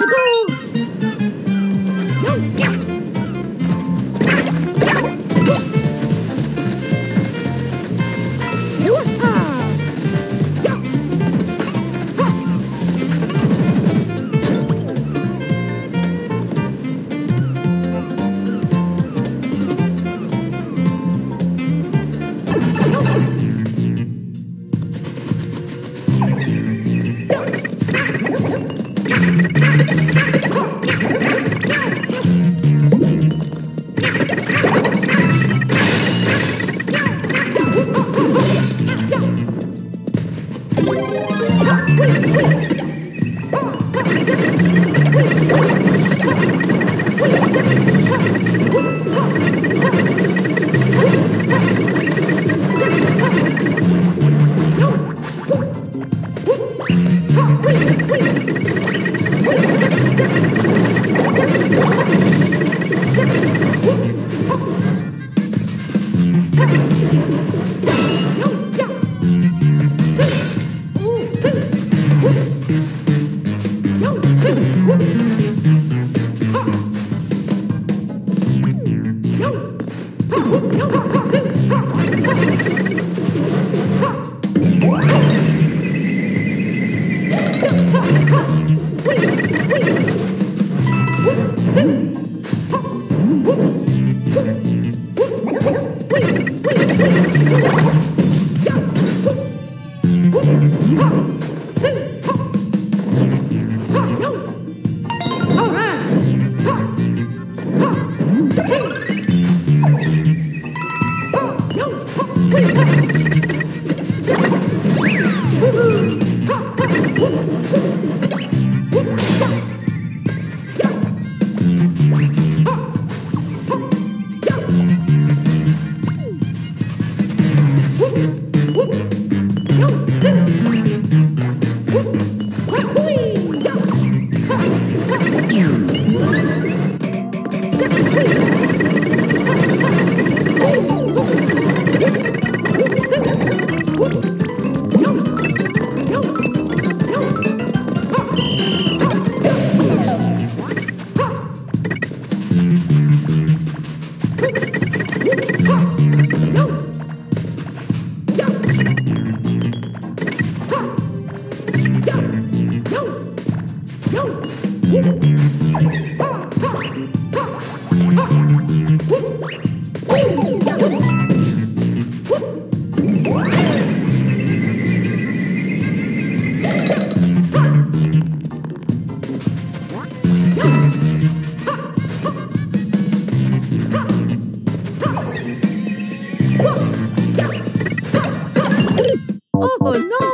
let's go. Oh no!